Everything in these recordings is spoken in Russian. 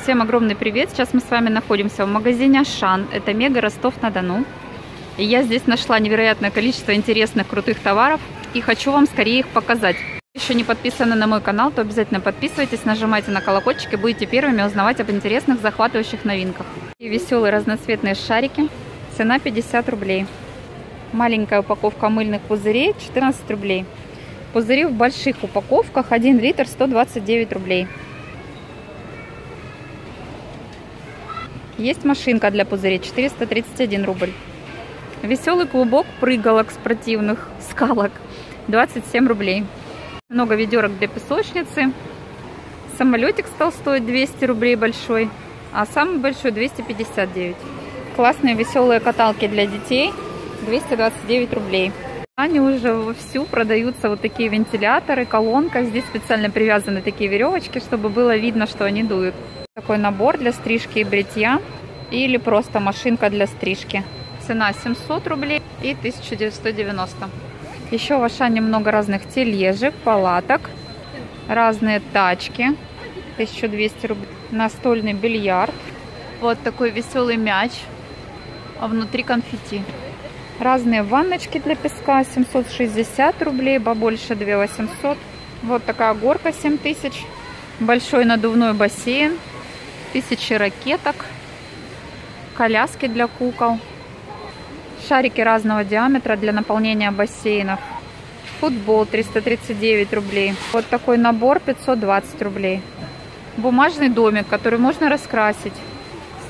Всем огромный привет! Сейчас мы с вами находимся в магазине Ашан. Это мега Ростов-на-Дону. И я здесь нашла невероятное количество интересных, крутых товаров. И хочу вам скорее их показать. Если еще не подписаны на мой канал, то обязательно подписывайтесь, нажимайте на колокольчик и будете первыми узнавать об интересных, захватывающих новинках. И веселые разноцветные шарики. Цена 50 рублей. Маленькая упаковка мыльных пузырей 14 рублей. Пузыри в больших упаковках 1 литр 129 рублей. Есть машинка для пузырей 431 рубль. Веселый клубок прыгалок спортивных, скалок 27 рублей. Много ведерок для песочницы. Самолетик стал стоить 200 рублей большой, а самый большой 259. Классные веселые каталки для детей 229 рублей. Они уже вовсю продаются вот такие вентиляторы, колонка. Здесь специально привязаны такие веревочки, чтобы было видно, что они дуют. Такой набор для стрижки и бритья или просто машинка для стрижки. Цена 700 рублей и 1990. Еще в Ашане много разных тележек, палаток, разные тачки 1200 рублей. Настольный бильярд. Вот такой веселый мяч, а внутри конфетти. Разные ванночки для песка 760 рублей, побольше 2800. Вот такая горка 7000. Большой надувной бассейн. 1000 ракеток, коляски для кукол, шарики разного диаметра для наполнения бассейнов, футбол 339 рублей, вот такой набор 520 рублей, бумажный домик, который можно раскрасить,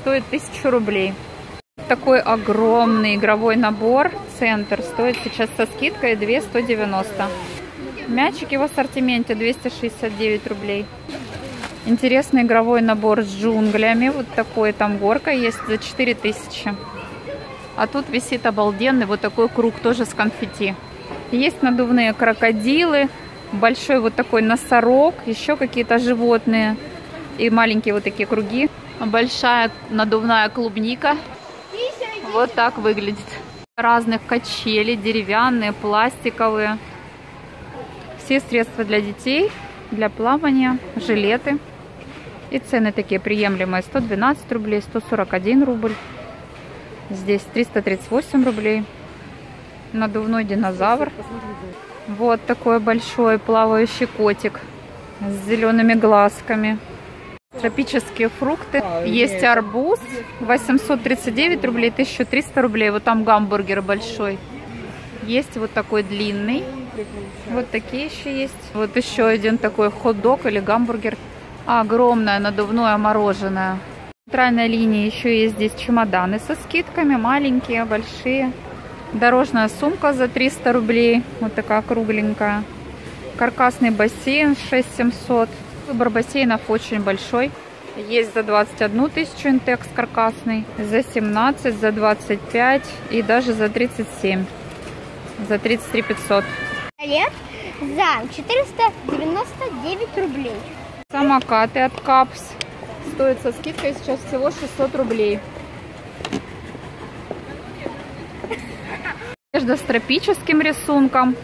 стоит 1000 рублей. Такой огромный игровой набор «Центр» стоит сейчас со скидкой 2190. Мячики в ассортименте 269 рублей. Интересный игровой набор с джунглями. Вот такой там горка есть за 4000. А тут висит обалденный вот такой круг тоже с конфетти. Есть надувные крокодилы, большой вот такой носорог, еще какие-то животные и маленькие вот такие круги. Большая надувная клубника. Вот так выглядит. Разных качели, деревянные, пластиковые. Все средства для детей, для плавания, жилеты. И цены такие приемлемые. 112 рублей, 141 рубль. Здесь 338 рублей. Надувной динозавр. Вот такой большой плавающий котик с зелеными глазками. Тропические фрукты. Есть арбуз. 839 рублей, 1300 рублей. Вот там гамбургер большой. Есть вот такой длинный. Вот такие еще есть. Вот еще один такой хот-дог или гамбургер. Огромное надувное мороженое. В центральной линии еще есть здесь чемоданы со скидками. Маленькие, большие. Дорожная сумка за 300 рублей. Вот такая кругленькая. Каркасный бассейн 6700. Выбор бассейнов очень большой. Есть за 21 тысячу Интекс каркасный. За 17, за 25 и даже за 37. За 33 500. За 499 рублей. Самокаты от Капс стоят со скидкой сейчас всего 600 рублей. Одежда с тропическим рисунком.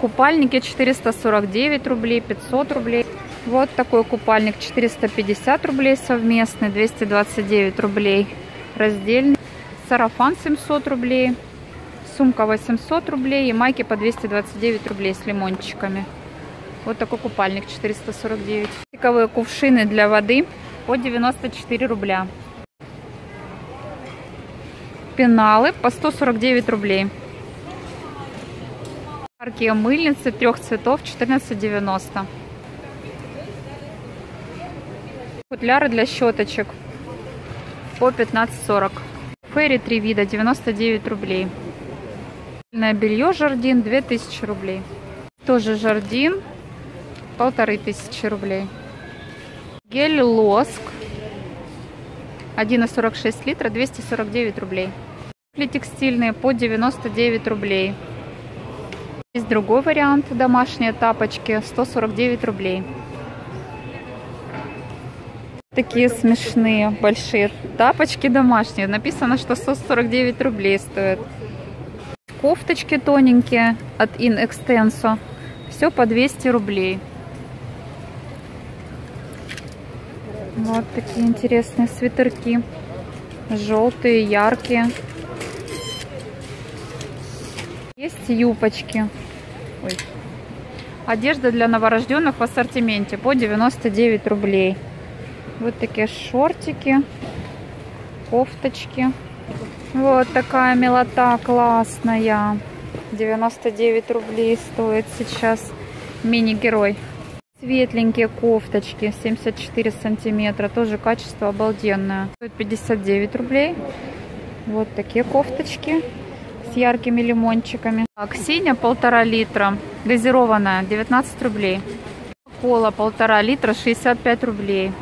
Купальники 449 рублей, 500 рублей. Вот такой купальник 450 рублей совместный, 229 рублей раздельный. Сарафан 700 рублей. Сумка 800 рублей и майки по 229 рублей с лимончиками. Вот такой купальник 449. Пластиковые кувшины для воды по 94 рубля. Пеналы по 149 рублей. Яркие мыльницы трех цветов 14,90. Футляры для щеточек по 15,40. Фейри 3 вида 99 рублей. Белье жардин 2000 рублей. Тоже жардин 1500 рублей. Гель лоск 1,46 литра 249 рублей. Туфли текстильные по 99 рублей. Есть другой вариант, домашние тапочки 149 рублей. Такие смешные большие тапочки домашние. Написано, что 149 рублей стоят. Кофточки тоненькие от in extenso. Все по 200 рублей. Вот такие интересные свитерки. Желтые, яркие. Есть юбочки. Ой. Одежда для новорожденных в ассортименте по 99 рублей. Вот такие шортики, кофточки. Вот такая милота классная. 99 рублей стоит сейчас мини-герой. Светленькие кофточки, 74 сантиметра. Тоже качество обалденное. Стоит 59 рублей. Вот такие кофточки с яркими лимончиками. Ксения 1,5 литра. Газированная, 19 рублей. Кола 1,5 литра, 65 рублей.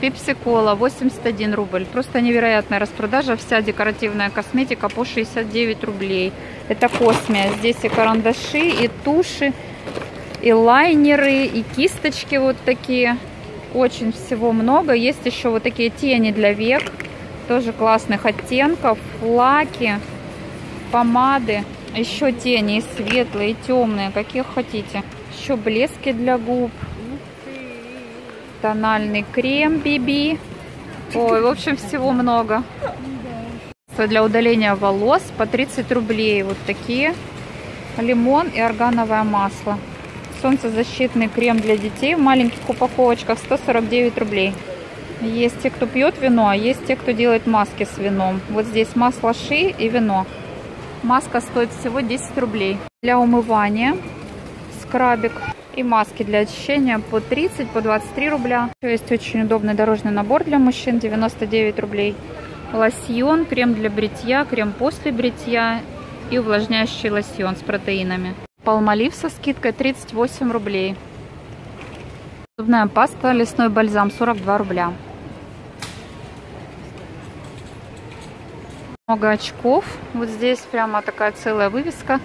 Пепси-кола 81 рубль. Просто невероятная распродажа. Вся декоративная косметика по 69 рублей. Это космея. Здесь и карандаши, и туши, и лайнеры, и кисточки вот такие. Очень всего много. Есть еще вот такие тени для век. Тоже классных оттенков. Лаки, помады. Еще тени и светлые, и темные. Каких хотите. Еще блески для губ. Тональный крем Биби. Ой, в общем, всего много. Для удаления волос по 30 рублей. Вот такие. Лимон и органовое масло. Солнцезащитный крем для детей в маленьких упаковочках. 149 рублей. Есть те, кто пьет вино, а есть те, кто делает маски с вином. Вот здесь масло ши и вино. Маска стоит всего 10 рублей. Для умывания скрабик. И маски для очищения по 30, по 23 рубля. Еще есть очень удобный дорожный набор для мужчин, 99 рублей. Лосьон, крем для бритья, крем после бритья и увлажняющий лосьон с протеинами. Палмалив со скидкой 38 рублей. Зубная паста, лесной бальзам 42 рубля. Много очков. Вот здесь прямо такая целая вывеска.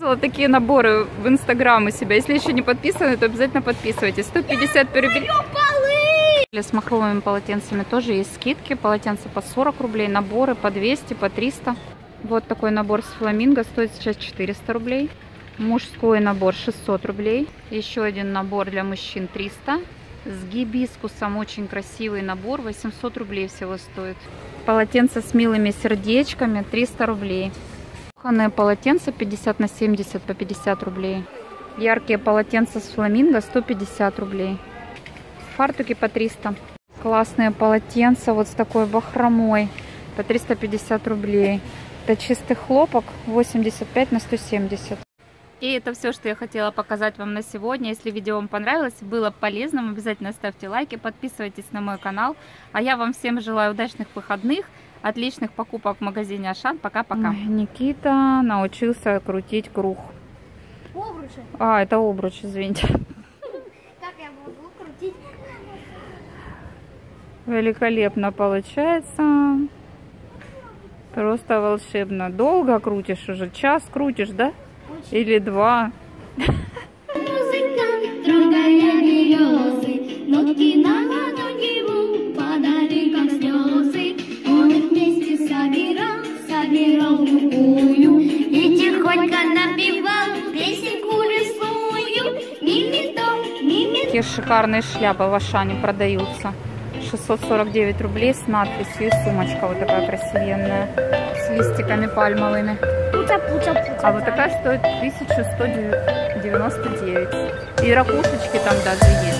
Вот такие наборы в Инстаграм у себя. Если еще не подписаны, то обязательно подписывайтесь. 150 рублей. С махровыми полотенцами тоже есть скидки. Полотенца по 40 рублей, наборы по 200, по 300. Вот такой набор с фламинго стоит сейчас 400 рублей. Мужской набор 600 рублей. Еще один набор для мужчин 300. С гибискусом очень красивый набор. 800 рублей всего стоит. Полотенца с милыми сердечками 300 рублей. Кухонные полотенца 50 на 70 по 50 рублей. Яркие полотенца с фламинго 150 рублей. Фартуки по 300. Классные полотенца вот с такой бахромой по 350 рублей. Это чистый хлопок 85 на 170. И это все, что я хотела показать вам на сегодня. Если видео вам понравилось, было полезным, обязательно ставьте лайки, подписывайтесь на мой канал. А я вам всем желаю удачных выходных. Отличных покупок в магазине Ашан. Пока-пока. Никита научился крутить круг. Обручи? А, это обруч, извините. Как я могу крутить? Великолепно получается. Просто волшебно. Долго крутишь уже? Час крутишь, да? Очень. Или два? Собирал любую и тихонько напевал песенку лесную. Мими-то, мими-то. Такие шикарные шляпы в Ашане продаются. 649 рублей с надписью. И сумочка вот такая красивенная. С листиками пальмовыми. А вот такая стоит 1199. И ракушечки там даже есть.